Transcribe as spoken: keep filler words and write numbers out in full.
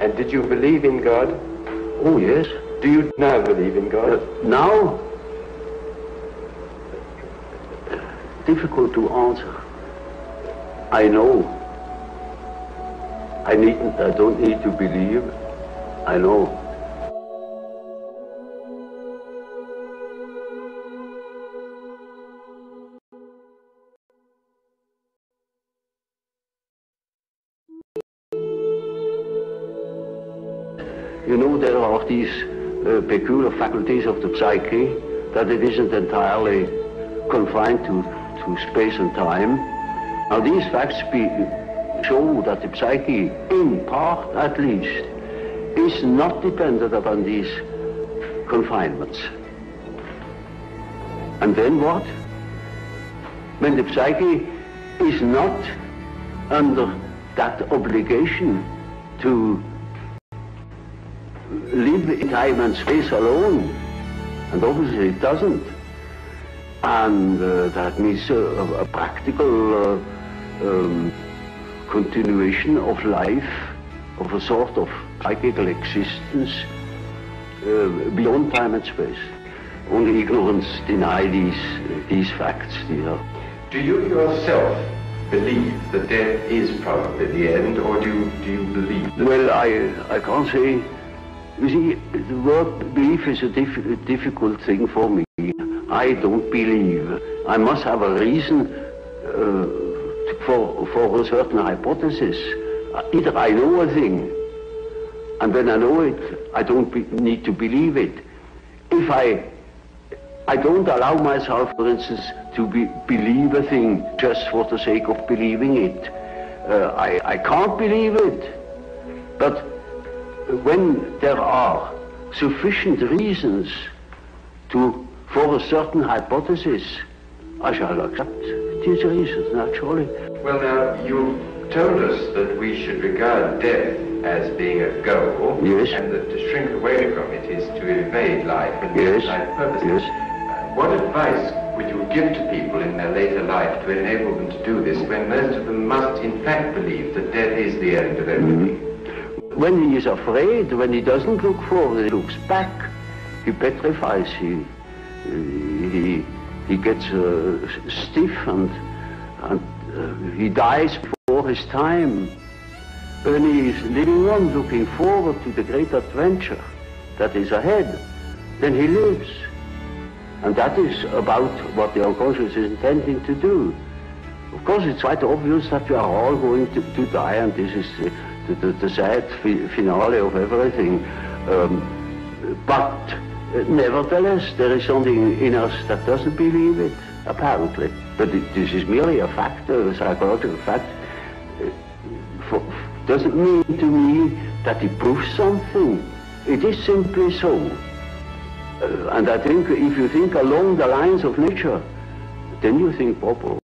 And did you believe in God? Oh, yes. Do you now believe in God? Uh, now? Difficult to answer. I know. I needn't, I don't need to believe. I know. You know, there are these uh, peculiar faculties of the psyche, that it isn't entirely confined to, to space and time. Now these facts be, show that the psyche, in part at least, is not dependent upon these confinements. And then what? When the psyche is not under that obligation to live in time and space alone, and obviously it doesn't, and uh, that means uh, a practical uh, um, continuation of life, of a sort of psychical existence uh, beyond time and space. Only ignorance denies these, these facts. You know. Do you yourself believe that death is probably the end, or do you, do you believe that? Well, I, I can't say. You see, the word belief is a diff difficult thing for me. I don't believe. I must have a reason uh, for, for a certain hypothesis. Either I know a thing, and when I know it, I don't be need to believe it. If I, I don't allow myself, for instance, to be believe a thing just for the sake of believing it. Uh, I, I can't believe it. But when there are sufficient reasons to, for a certain hypothesis, I shall accept these reasons, naturally. Well, now, you told us that we should regard death as being a goal, yes, and that to shrink away from it is to evade life and yes, life purposes. Yes. What advice would you give to people in their later life to enable them to do this, when most of them must in fact believe that death is the end of everything? Mm-hmm. When he is afraid, when he doesn't look forward, he looks back, he petrifies, he, he, he gets uh, stiff and, and uh, he dies before his time. When he is living on, looking forward to the great adventure that is ahead, then he lives. And that is about what the unconscious is intending to do. Of course, it's quite obvious that we are all going to, to die, and this is uh, The, the, the sad fi finale of everything. Um, but uh, nevertheless, there is something in us that doesn't believe it, apparently. But it, this is merely a fact, a psychological fact. It for, doesn't mean to me that it proves something. It is simply so. Uh, and I think if you think along the lines of nature, then you think properly.